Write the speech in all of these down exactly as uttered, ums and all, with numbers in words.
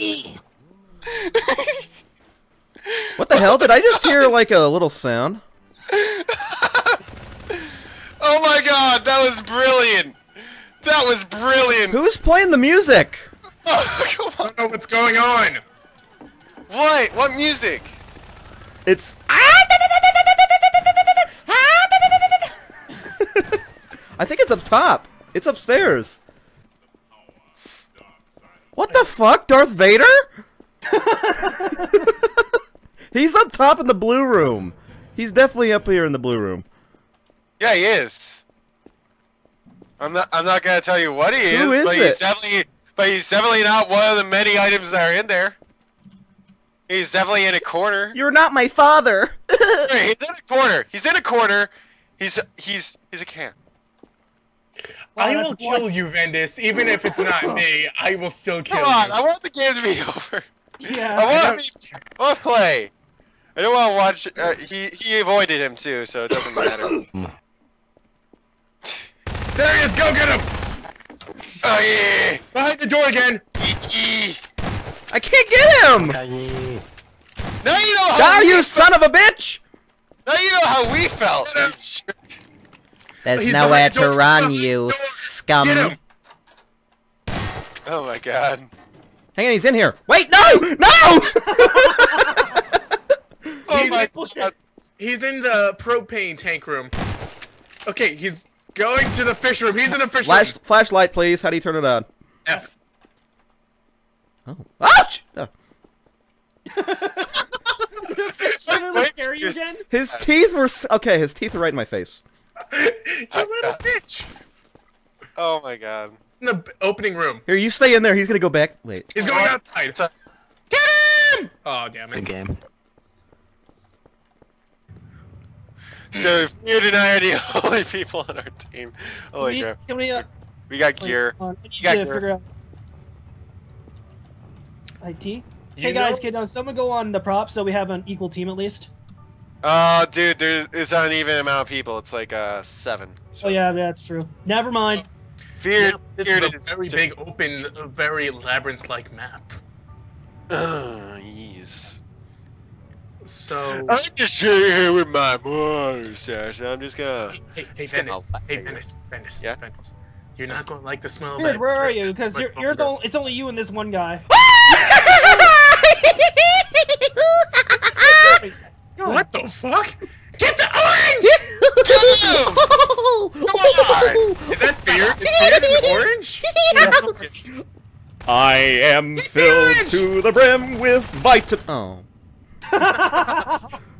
E. What the hell? Did I just hear like a little sound? Oh my god, that was brilliant! That was brilliant! Who's playing the music? Oh, come on. I don't know what's going on! What? What music? It's... I think it's up top. It's upstairs. What the fuck? Darth Vader? He's up top in the blue room. He's definitely up here in the blue room. Yeah, he is. I'm not. I'm not gonna tell you what he is. Who is but it? He's definitely. But he's definitely not one of the many items that are in there. He's definitely in a corner. You're not my father. Sorry, he's in a corner. He's in a corner. He's he's he's a can. I will kill you, Vendus. Even if it's not me, I will still kill you. Come on, I want the game to be over. Yeah. I want to play. I don't want to watch. Uh, he he avoided him too, so it doesn't matter. There he is. Go get him. Oh yeah. Behind the door again. I can't get him! Now you know how. Die, you son of a bitch! Now you know how we felt. There's He's nowhere to run, you scum. Oh my god. Hang on, he's in here. Wait, no! No! Oh my god. He's in the propane tank room. Okay, he's going to the fish room. He's in the fish Flash, room. Flashlight, please. How do you turn it on? F. Oh. Ouch! Oh. The fish room was scary again? His teeth were... Okay, his teeth are right in my face. You little bitch! Oh my god. It's in the opening room. Here, you stay in there. He's gonna go back. Wait. He's going outside. Get him! Oh, damn it. Good game. So, Feared and I are the only people on our team. Oh my god. We, uh, we got gear. We got to gear. Figure out. I T? You hey guys, know? Can uh, someone go on the prop so we have an equal team at least? Uh, dude, there's it's not an even amount of people. It's like uh seven. So. Oh yeah, that's true. Never mind. Feared, yeah, this Feared is a very is big, open, very labyrinth-like map. Ah, uh, yes. So I'm just sitting here with my boy, Sasha. I'm just gonna. Hey, hey, Vendus. Hey, Vendus. Vendus. Yeah. Vendus. You're not gonna like the smell. Dude, of that. Where are you? Because you're, you're the. It's only you and this one guy. What the fuck? Get the orange! Come on! Is that Feared? Is Feared an orange? Yeah. I am Get filled orange. To the brim with vitamin. Oh.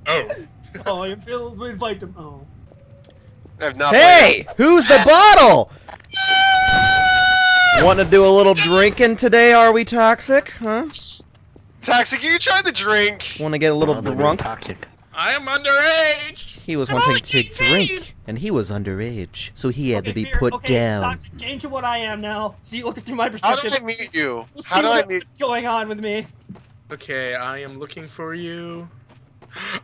Oh. Oh, I'm filled with vitamin. Oh. Hey, who's the bottle? Want to do a little drinking today? Are we toxic? Huh? Toxic, you tried to drink. Want to get a little oh, drunk? Toxic. I am underage! He was I'm wanting to drink, me. And he was underage, so he had okay, to be Feared. Put okay, down. Toxic, change to what I am now. See, look through my perspective. How do I meet you? We'll How do I meet what's going on with me? Okay, I am looking for you.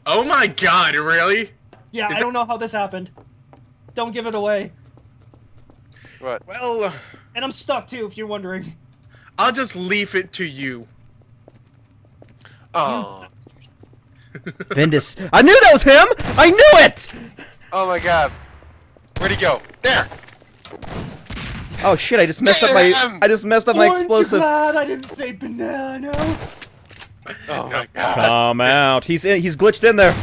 Oh my god, really? Yeah, Is I don't know how this happened. Don't give it away. What? Well... And I'm stuck, too, if you're wondering. I'll just leave it to you. Oh... Vendus. I knew that was him! I knew it! Oh my god. Where'd he go? There! Oh shit, I just messed there up my- I just messed up Aren't my explosive- glad I didn't say banana? Oh my god. Come out. He's in- he's glitched in there.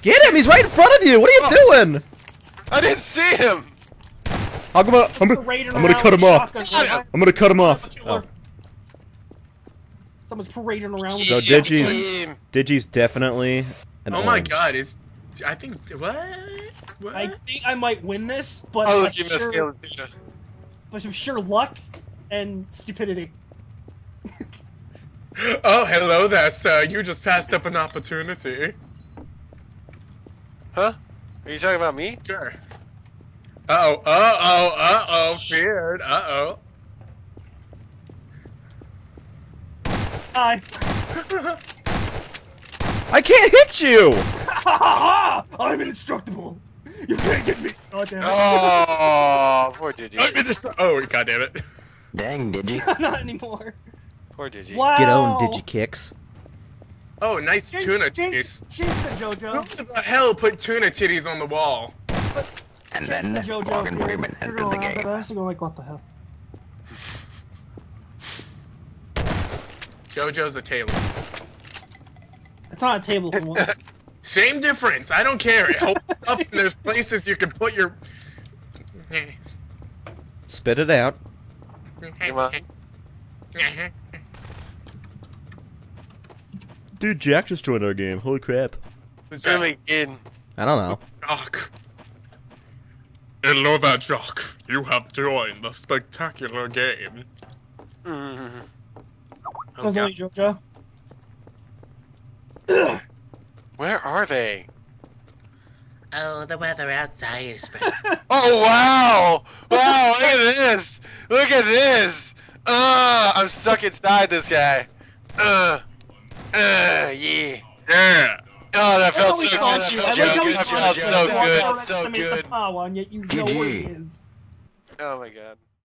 Get him! He's right in front of you! What are you oh. doing? I didn't see him! I'll come out- I'm gonna- I'm gonna cut him off. I'm gonna cut him off. Oh. Someone's parading around with so a Digi's, Digi's definitely an Oh my orange. God, it's... I think... What? What? I think I might win this, but... Oh, I'm sure, but I'm sure luck and stupidity. Oh, hello there, sir. You just passed up an opportunity. Huh? Are you talking about me? Sure. Uh-oh, uh-oh, uh-oh, Feared, uh-oh. Hi. I can't hit you! I'm indestructible! You can't get me! Oh, damn it. Oh, poor Digi. Oh, god damn it. Dang, Digi. Not anymore. Poor Digi. Wow. Get on, DiGiKiX. Oh, nice she's, tuna titties. She's the JoJo. Who the hell put tuna titties on the wall? But and then the JoJo Morgan Freeman entered the game. I was going like, what the hell? JoJo's a table. It's not a table. Same difference. I don't care. It holds up, and there's places you can put your. Spit it out. Come on. Dude, Jack just joined our game. Holy crap. Who's really in? I don't know. Jock. Hello there, Jock. You have joined the spectacular game. Mm. Oh, only JoJo. Where are they? Oh, the weather outside is bad. Oh, wow! Wow, look at this! Look at this! Uh, I'm stuck inside this guy. Uh, uh, yeah. Yeah. Oh, that felt so good. That felt so good. So good. Oh my god.